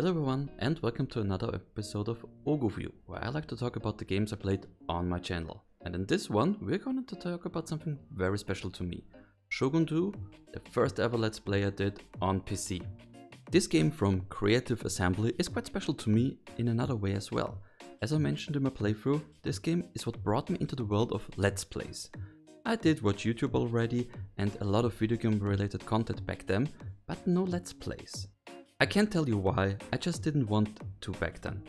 Hello everyone and welcome to another episode of Oghuview, where I like to talk about the games I played on my channel. And in this one we're going to talk about something very special to me. Shogun 2, the first ever Let's Play I did on PC. This game from Creative Assembly is quite special to me in another way as well. As I mentioned in my playthrough, this game is what brought me into the world of Let's Plays. I did watch YouTube already and a lot of video game related content back then, but no Let's Plays. I can't tell you why, I just didn't want to back then.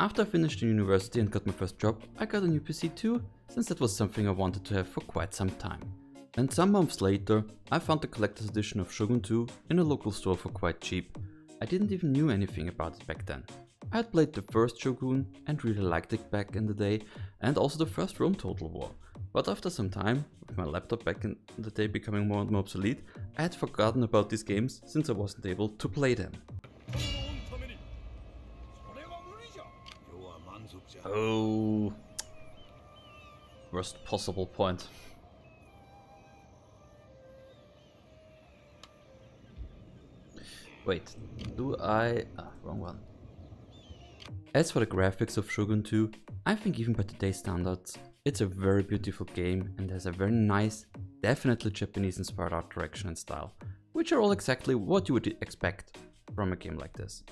After I finished university and got my first job, I got a new PC too, since that was something I wanted to have for quite some time. And some months later, I found the collector's edition of Shogun 2 in a local store for quite cheap. I didn't even know anything about it back then. I had played the first Shogun and really liked it back in the day, and also the first Rome Total War. But after some time, with my laptop back in the day becoming more and more obsolete, I had forgotten about these games since I wasn't able to play them. Oh, worst possible point. Wait, do I... Ah, wrong one. As for the graphics of Shogun 2, I think even by today's standards, it's a very beautiful game and has a very nice, definitely Japanese-inspired art direction and style, which are all exactly what you would expect from a game like this.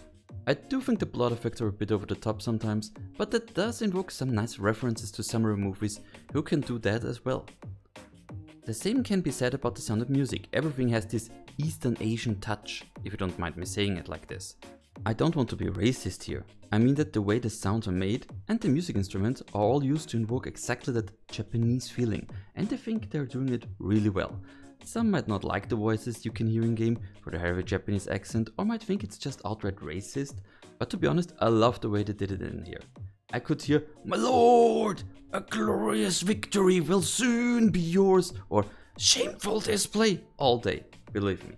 I do think the plot effects are a bit over the top sometimes, but that does invoke some nice references to samurai movies who can do that as well. The same can be said about the sound of music. Everything has this Eastern Asian touch, if you don't mind me saying it like this. I don't want to be racist here, I mean that the way the sounds are made and the music instruments are all used to invoke exactly that Japanese feeling, and I think they're doing it really well. Some might not like the voices you can hear in game for the heavy Japanese accent, or might think it's just outright racist, but to be honest, I love the way they did it in here. I could hear, "My lord, a glorious victory will soon be yours," or "shameful display" all day, believe me.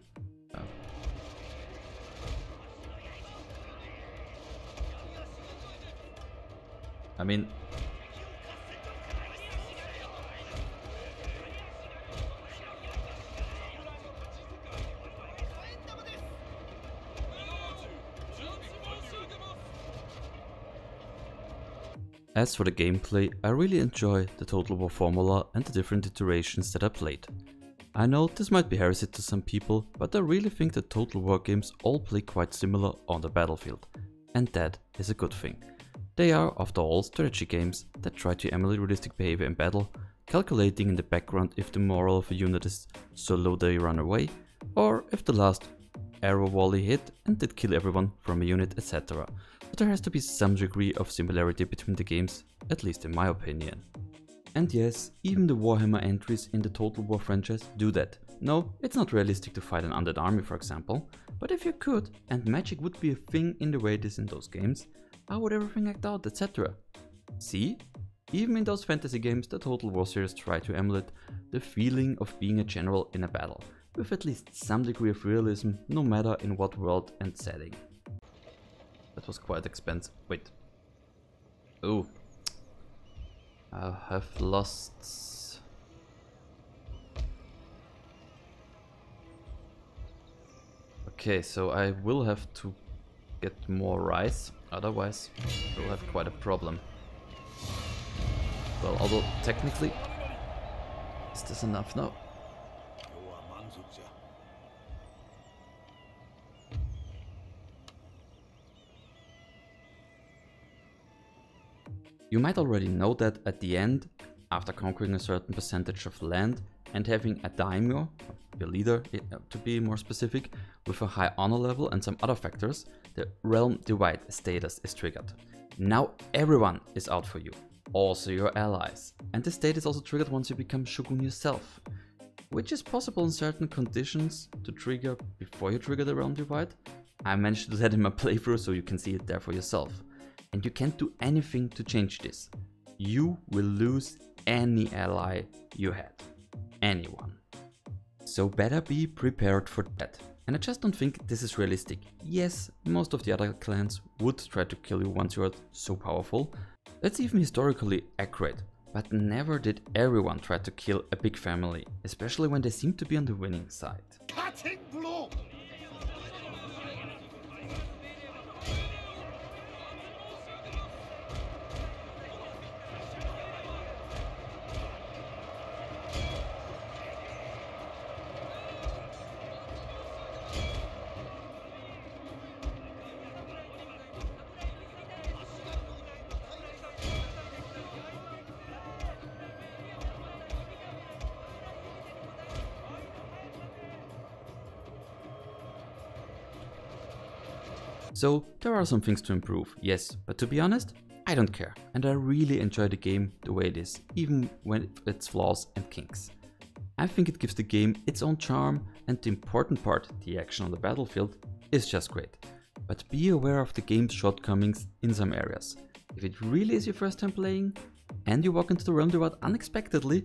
I mean, as for the gameplay, I really enjoy the Total War formula and the different iterations that I played. I know this might be heresy to some people, but I really think that Total War games all play quite similar on the battlefield. And that is a good thing. They are, after all, strategy games that try to emulate realistic behavior in battle, calculating in the background if the morale of a unit is so low they run away, or if the last arrow volley hit and did kill everyone from a unit, etc. But there has to be some degree of similarity between the games, at least in my opinion. And yes, even the Warhammer entries in the Total War franchise do that. No, it's not realistic to fight an undead army, for example, but if you could, and magic would be a thing in the way it is in those games, how would everything act out, etc. See? Even in those fantasy games, the Total War series try to emulate the feeling of being a general in a battle, with at least some degree of realism, no matter in what world and setting. That was quite expensive. Wait. Oh. I have lost... Okay, so I will have to get more rice. Otherwise, we'll have quite a problem. Well, although technically... Is this enough now? You might already know that at the end, after conquering a certain percentage of land and having a daimyo, your leader to be more specific, with a high honor level and some other factors, the realm divide status is triggered. Now everyone is out for you, also your allies. And this state is also triggered once you become Shogun yourself, which is possible in certain conditions to trigger before you trigger the realm divide. I mentioned that in my playthrough so you can see it there for yourself. And you can't do anything to change this. You will lose any ally you had. Anyone. So better be prepared for that. And I just don't think this is realistic. Yes, most of the other clans would try to kill you once you are so powerful. That's even historically accurate. But never did everyone try to kill a big family, especially when they seem to be on the winning side. Cutting blow! So there are some things to improve, yes, but to be honest, I don't care. And I really enjoy the game the way it is, even with its flaws and kinks. I think it gives the game its own charm, and the important part, the action on the battlefield, is just great. But be aware of the game's shortcomings in some areas. If it really is your first time playing, and you walk into the Realm Divide unexpectedly,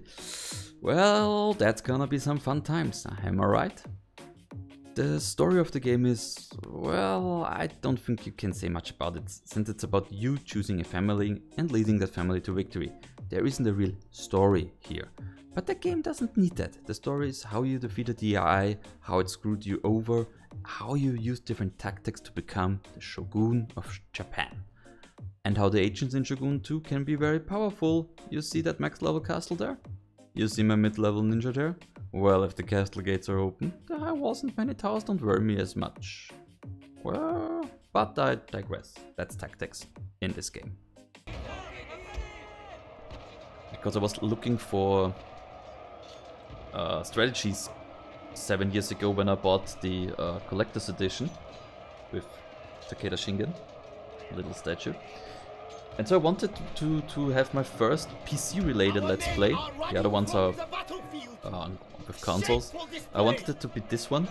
well, that's gonna be some fun times, am I right? The story of the game is, well, I don't think you can say much about it, since it's about you choosing a family and leading that family to victory. There isn't a real story here. But the game doesn't need that. The story is how you defeated the AI, how it screwed you over, how you used different tactics to become the Shogun of Japan. And how the agents in Shogun 2 can be very powerful. You see that max level castle there? You see my mid-level ninja there? Well, if the castle gates are open, the high walls and many towers don't worry me as much. Well, but I digress. That's tactics in this game. Because I was looking for strategies 7 years ago when I bought the collector's edition with Takeda Shingen, little statue. And so I wanted to have my first PC-related Let's Play. The other ones are with consoles. I wanted it to be this one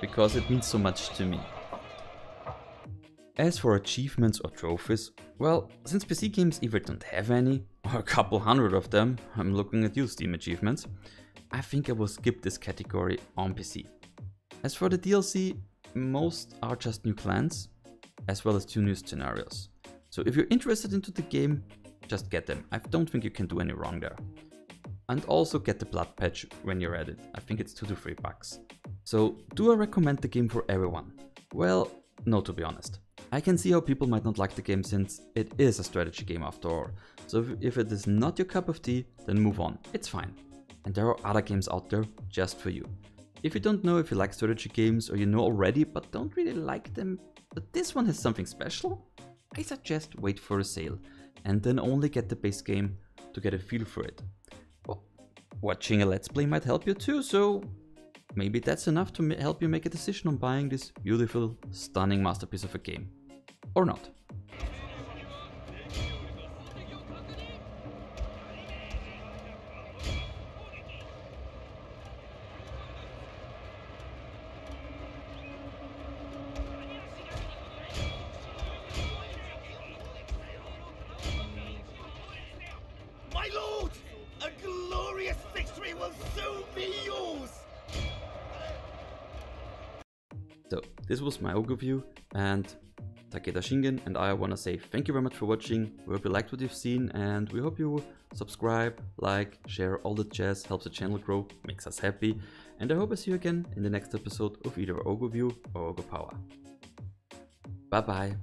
because it means so much to me. As for achievements or trophies, well, since PC games either don't have any, or a couple hundred of them, I'm looking at you Steam achievements, I think I will skip this category on PC. As for the DLC, most are just new clans, as well as 2 new scenarios. So if you're interested into the game, just get them. I don't think you can do any wrong there. And also get the blood patch when you're at it. I think it's $2 to $3. So do I recommend the game for everyone? Well, no, to be honest. I can see how people might not like the game since it is a strategy game after all. So if it is not your cup of tea, then move on, it's fine. And there are other games out there just for you. If you don't know if you like strategy games or you know already but don't really like them, but this one has something special, I suggest wait for a sale and then only get the base game to get a feel for it. Well, watching a Let's Play might help you too, so maybe that's enough to help you make a decision on buying this beautiful, stunning masterpiece of a game. Or not. My lord! A glorious victory will soon be yours! So, this was my Oghuview, and Takeda Shingen and I want to say thank you very much for watching. We hope you liked what you've seen and we hope you subscribe, like, share, all the jazz, helps the channel grow, makes us happy, and I hope I see you again in the next episode of either Oghuview or Oghupower. Bye bye!